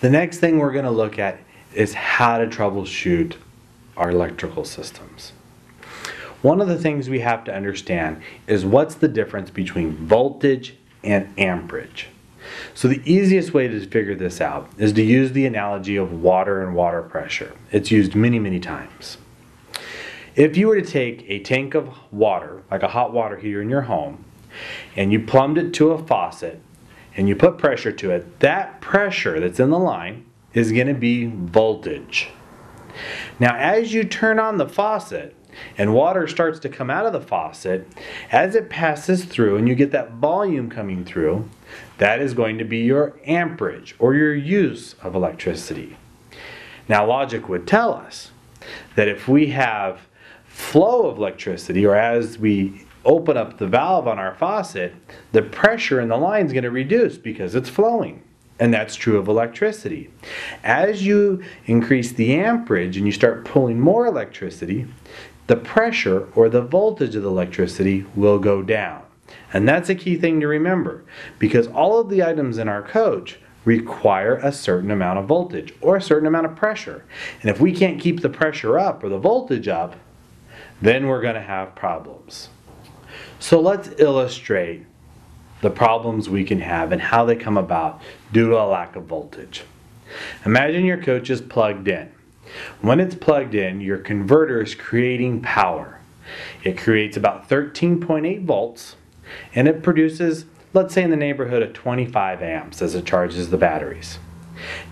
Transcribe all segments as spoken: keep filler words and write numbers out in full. The next thing we're going to look at is how to troubleshoot our electrical systems. One of the things we have to understand is what's the difference between voltage and amperage. So the easiest way to figure this out is to use the analogy of water and water pressure. It's used many, many times. If you were to take a tank of water, like a hot water heater in your home, and you plumbed it to a faucet and you put pressure to it, that pressure that's in the line is going to be voltage. Now, as you turn on the faucet and water starts to come out of the faucet, as it passes through and you get that volume coming through, that is going to be your amperage or your use of electricity. Now, logic would tell us that if we have flow of electricity, or as we open up the valve on our faucet, the pressure in the line is going to reduce because it's flowing. And that's true of electricity. As you increase the amperage and you start pulling more electricity, the pressure or the voltage of the electricity will go down. And that's a key thing to remember, because all of the items in our coach require a certain amount of voltage or a certain amount of pressure. And if we can't keep the pressure up or the voltage up, then we're going to have problems. So let's illustrate the problems we can have and how they come about due to a lack of voltage. Imagine your coach is plugged in. When it's plugged in, your converter is creating power. It creates about thirteen point eight volts, and it produces, let's say, in the neighborhood of twenty-five amps as it charges the batteries.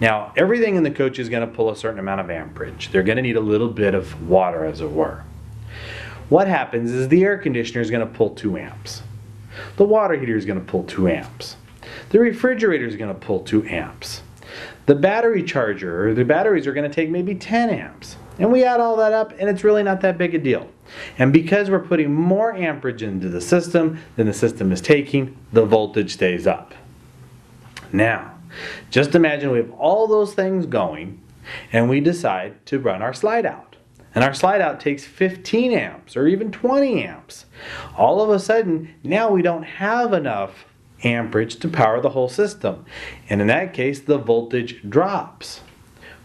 Now, everything in the coach is going to pull a certain amount of amperage. They're going to need a little bit of water, as it were. What happens is the air conditioner is going to pull two amps. The water heater is going to pull two amps. The refrigerator is going to pull two amps. The battery charger, or the batteries, are going to take maybe ten amps. And we add all that up, and it's really not that big a deal. And because we're putting more amperage into the system than the system is taking, the voltage stays up. Now, just imagine we have all those things going, and we decide to run our slide out. And our slide out takes fifteen amps or even twenty amps. All of a sudden, now we don't have enough amperage to power the whole system. And in that case, the voltage drops,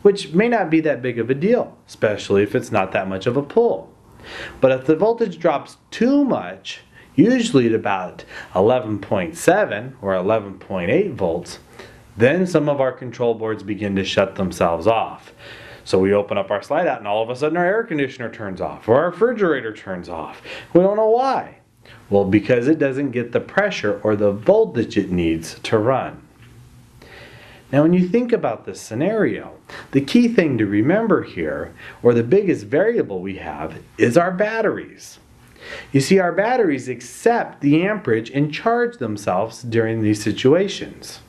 which may not be that big of a deal, especially if it's not that much of a pull. But if the voltage drops too much, usually at about eleven point seven or eleven point eight volts, then some of our control boards begin to shut themselves off. So we open up our slide out and all of a sudden our air conditioner turns off or our refrigerator turns off. We don't know why. Well, because it doesn't get the pressure or the voltage it needs to run. Now, when you think about this scenario, the key thing to remember here, or the biggest variable we have, is our batteries. You see, our batteries accept the amperage and charge themselves during these situations.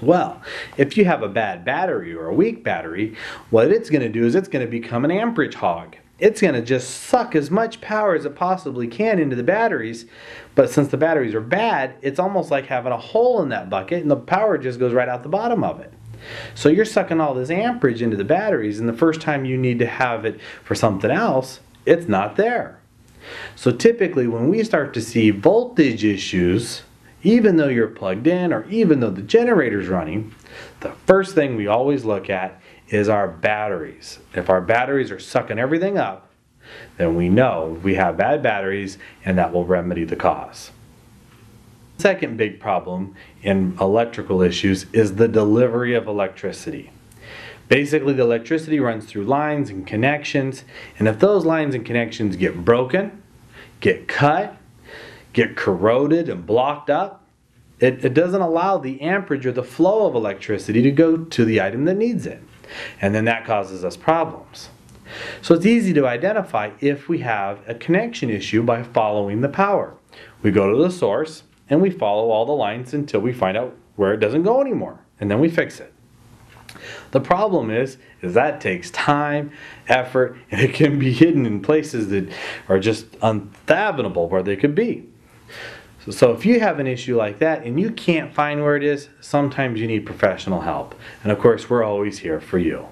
Well, if you have a bad battery or a weak battery, what it's going to do is it's going to become an amperage hog. It's going to just suck as much power as it possibly can into the batteries, but since the batteries are bad, it's almost like having a hole in that bucket and the power just goes right out the bottom of it. So you're sucking all this amperage into the batteries, and the first time you need to have it for something else, it's not there. So typically when we start to see voltage issues, even though you're plugged in or even though the generator's running, the first thing we always look at is our batteries. If our batteries are sucking everything up, then we know we have bad batteries, and that will remedy the cause. The second big problem in electrical issues is the delivery of electricity. Basically, the electricity runs through lines and connections, and if those lines and connections get broken, get cut, get corroded and blocked up, it, it doesn't allow the amperage or the flow of electricity to go to the item that needs it. And then that causes us problems. So it's easy to identify if we have a connection issue by following the power. We go to the source and we follow all the lines until we find out where it doesn't go anymore, and then we fix it. The problem is, is that takes time, effort, and it can be hidden in places that are just unfathomable where they could be. So, so if you have an issue like that and you can't find where it is, sometimes you need professional help. And of course, we're always here for you.